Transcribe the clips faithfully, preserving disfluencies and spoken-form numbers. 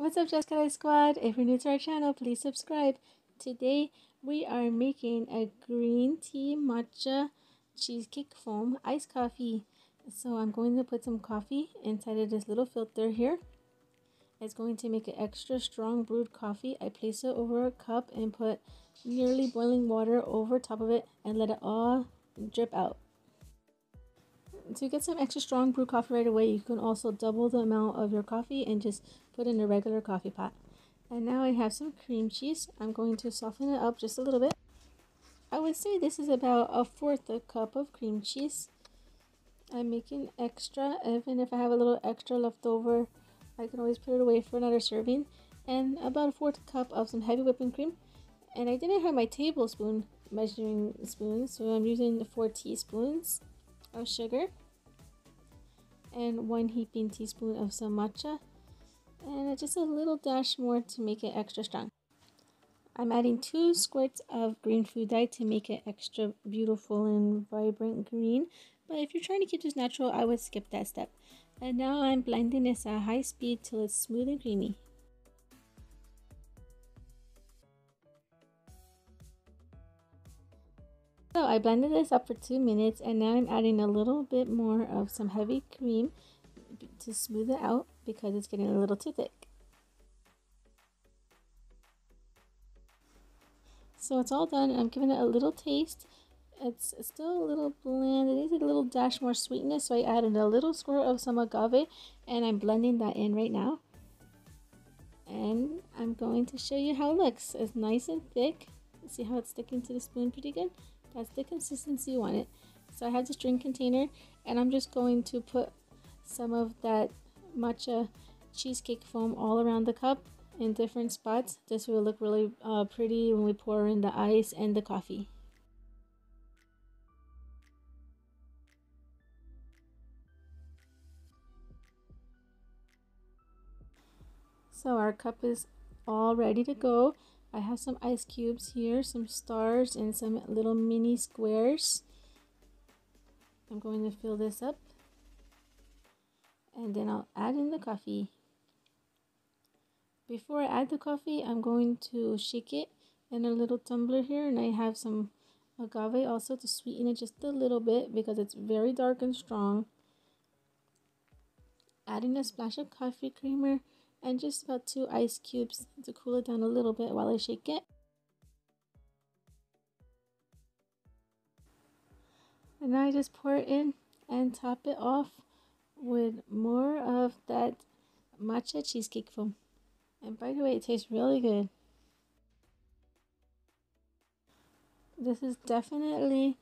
What's up, Jesscateye Squad? If you're new to our channel, please subscribe. Today we are making a green tea matcha cheesecake foam iced coffee. So I'm going to put some coffee inside of this little filter here. It's going to make an extra strong brewed coffee. I place it over a cup and put nearly boiling water over top of it and let it all drip out. To get some extra strong brew coffee right away, you can also double the amount of your coffee and just put in a regular coffee pot. And now I have some cream cheese. I'm going to soften it up just a little bit. I would say this is about a fourth a cup of cream cheese. I'm making extra. Even if I have a little extra left over, I can always put it away for another serving. And about a fourth cup of some heavy whipping cream. And I didn't have my tablespoon measuring spoon, so I'm using four teaspoons of sugar and one heaping teaspoon of some matcha, and just a little dash more to make it extra strong. I'm adding two squirts of green food dye to make it extra beautiful and vibrant green, but if you're trying to keep this natural, I would skip that step. And now I'm blending this at high speed till it's smooth and creamy. So I blended this up for two minutes and now I'm adding a little bit more of some heavy cream to smooth it out because it's getting a little too thick. So it's all done. I'm giving it a little taste. It's still a little bland. It needs a little dash more sweetness, so I added a little squirt of some agave and I'm blending that in right now. And I'm going to show you how it looks. It's nice and thick. See how it's sticking to the spoon pretty good? That's the consistency you want it. So I have this drink container and I'm just going to put some of that matcha cheesecake foam all around the cup in different spots. This will look really uh, pretty when we pour in the ice and the coffee. So our cup is all ready to go. I have some ice cubes here, some stars, and some little mini squares. I'm going to fill this up and then I'll add in the coffee. Before I add the coffee, I'm going to shake it in a little tumbler here, and I have some agave also to sweeten it just a little bit because it's very dark and strong. Adding a splash of coffee creamer and just about two ice cubes to cool it down a little bit while I shake it. And now I just pour it in and top it off with more of that matcha cheesecake foam. And by the way, it tastes really good. This is definitely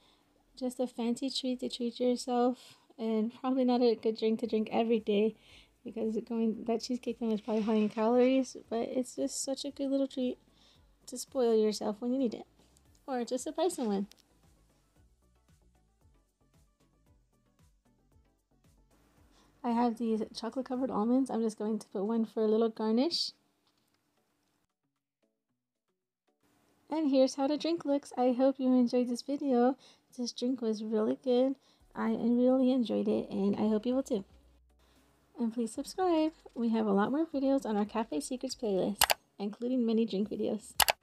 just a fancy treat to treat yourself, and probably not a good drink to drink every day, because it going that cheesecake foam is probably high in calories, but it's just such a good little treat to spoil yourself when you need it, or just surprise someone. I have these chocolate covered almonds. I'm just going to put one for a little garnish. And here's how the drink looks. I hope you enjoyed this video. This drink was really good. I really enjoyed it and I hope you will too. And please subscribe. We have a lot more videos on our Cafe Secrets playlist, including many drink videos.